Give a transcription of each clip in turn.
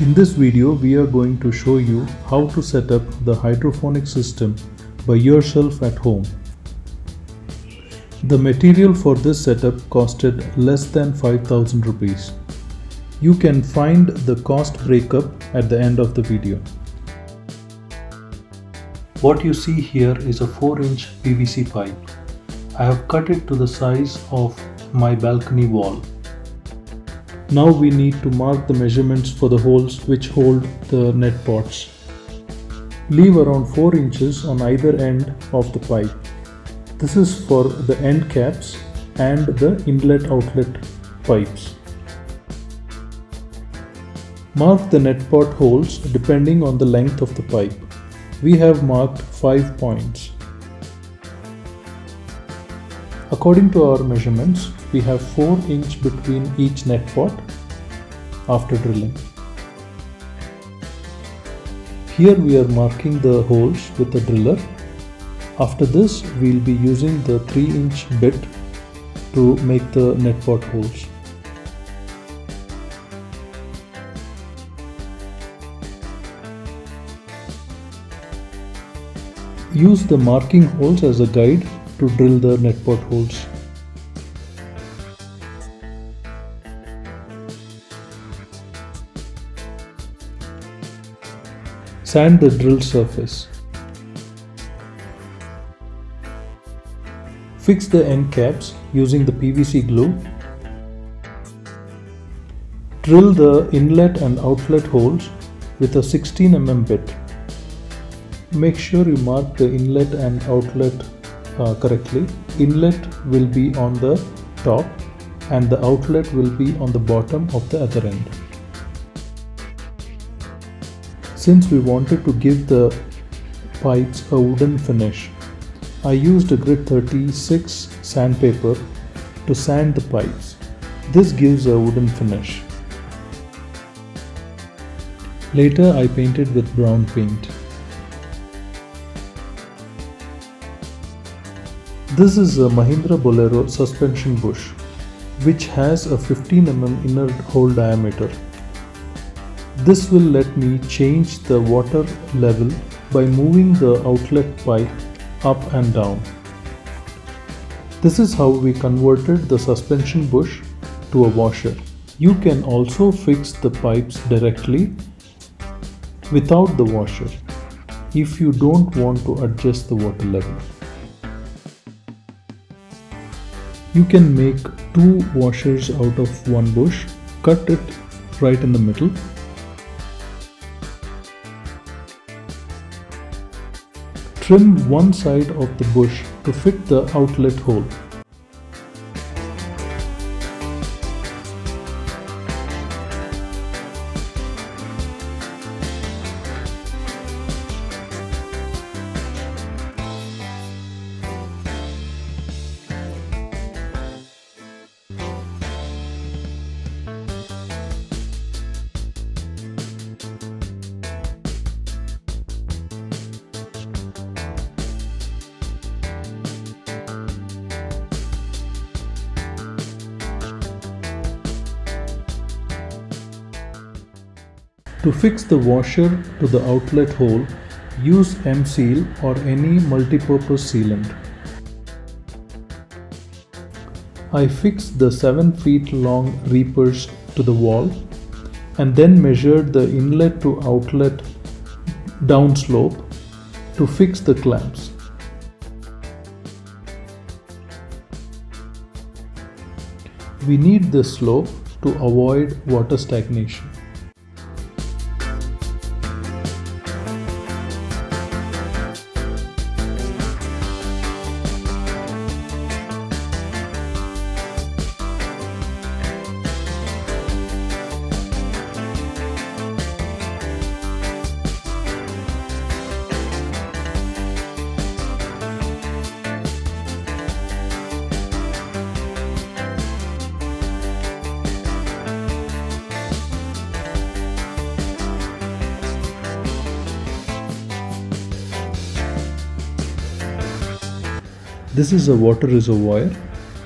In this video, we are going to show you how to set up the hydroponic system by yourself at home. The material for this setup costed less than 5,000 rupees. You can find the cost breakup at the end of the video. What you see here is a 4-inch PVC pipe. I have cut it to the size of my balcony wall. Now we need to mark the measurements for the holes which hold the net pots. Leave around 4 inches on either end of the pipe. This is for the end caps and the inlet-outlet pipes. Mark the net pot holes depending on the length of the pipe. We have marked 5 points. According to our measurements, we have 4 inches between each net pot after drilling. Here we are marking the holes with a driller. After this, we will be using the 3-inch bit to make the net pot holes. Use the marking holes as a guide to drill the net pot holes. Sand the drill surface. Fix the end caps using the PVC glue. Drill the inlet and outlet holes with a 16 mm bit. Make sure you mark the inlet and outlet correctly. Inlet will be on the top and the outlet will be on the bottom of the other end. Since we wanted to give the pipes a wooden finish, I used a grit 36 sandpaper to sand the pipes. This gives a wooden finish. Later I painted with brown paint. This is a Mahindra Bolero suspension bush, which has a 15 mm inner hole diameter. This will let me change the water level by moving the outlet pipe up and down. This is how we converted the suspension bush to a washer. You can also fix the pipes directly without the washer if you don't want to adjust the water level. You can make 2 washers out of one bush, cut it right in the middle. Trim one side of the bush to fit the outlet hole. To fix the washer to the outlet hole, use M-Seal or any multi-purpose sealant. I fixed the 7 feet long reapers to the wall and then measured the inlet to outlet downslope to fix the clamps. We need this slope to avoid water stagnation. This is a water reservoir.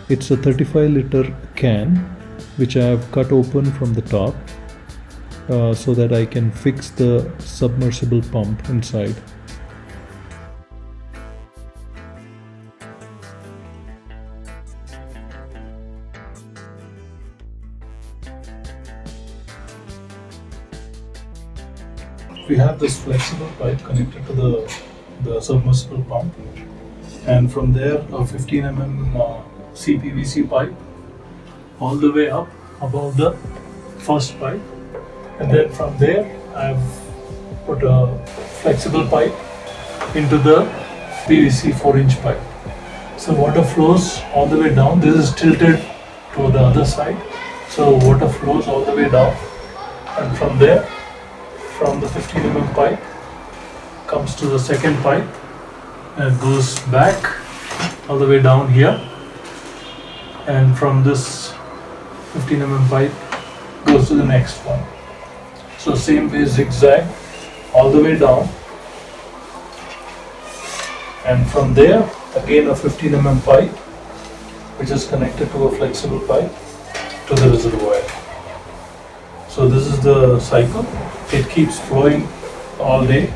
It's a 35-liter can which I have cut open from the top. so that I can fix the submersible pump inside. We have this flexible pipe connected to the submersible pump, and from there a 15 mm CPVC pipe all the way up above the first pipe, and then from there I have put a flexible pipe into the PVC 4-inch pipe. So water flows all the way down. This is tilted to the other side, so water flows all the way down, and from there, from the 15 mm pipe, comes to the second pipe and goes back all the way down here, and from this 15 mm pipe goes to the next one. So same way, zigzag all the way down, and from there again a 15 mm pipe which is connected to a flexible pipe to the reservoir. So this is the cycle. It keeps flowing all day.